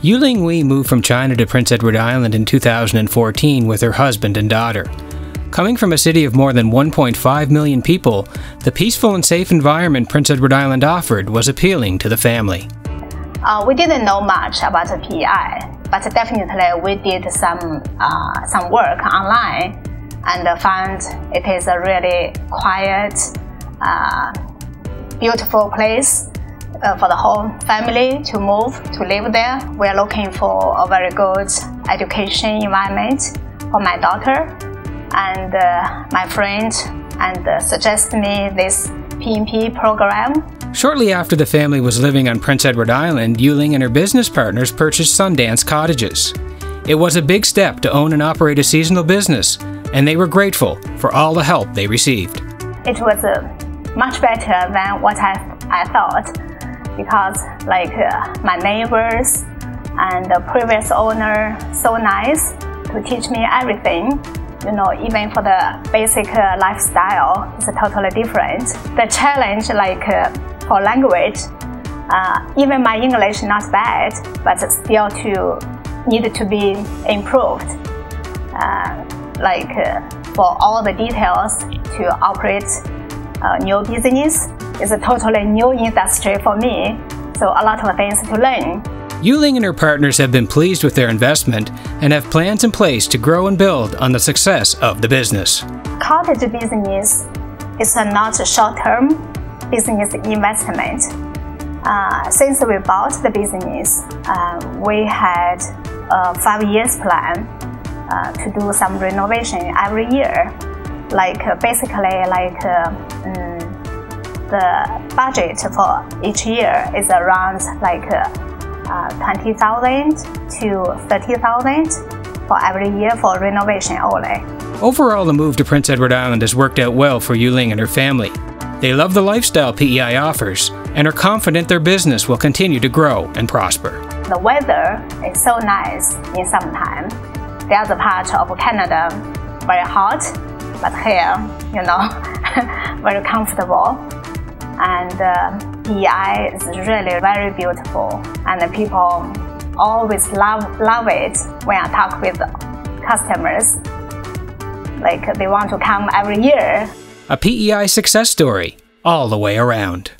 Yuling Wei moved from China to Prince Edward Island in 2014 with her husband and daughter. Coming from a city of more than 1.5 million people, the peaceful and safe environment Prince Edward Island offered was appealing to the family. We didn't know much about the PEI, but definitely we did some work online and found it is a really quiet, beautiful place for the whole family to move, to live there. We are looking for a very good education environment for my daughter, and my friend suggested me this PNP program. Shortly after the family was living on Prince Edward Island, Yuling and her business partners purchased Sundance Cottages. It was a big step to own and operate a seasonal business, and they were grateful for all the help they received. It was much better than what I thought, because like my neighbors and the previous owner, so nice to teach me everything. You know, even for the basic lifestyle, it's totally different. The challenge, like for language, even my English not bad, but still need to be improved. For all the details to operate a new business, it's a totally new industry for me, so a lot of things to learn. Yuling and her partners have been pleased with their investment and have plans in place to grow and build on the success of the business. Cottage business is not a short-term business investment. Since we bought the business, we had a 5-year plan to do some renovation every year. The budget for each year is around $20,000 to $30,000 for every year for renovation only. Overall, the move to Prince Edward Island has worked out well for Yuling and her family. They love the lifestyle PEI offers and are confident their business will continue to grow and prosper. The weather is so nice in summertime. The other part of Canada, very hot, but here, you know, very comfortable. And PEI is really very beautiful, and the people always love it when I talk with customers. They want to come every year. A PEI success story all the way around.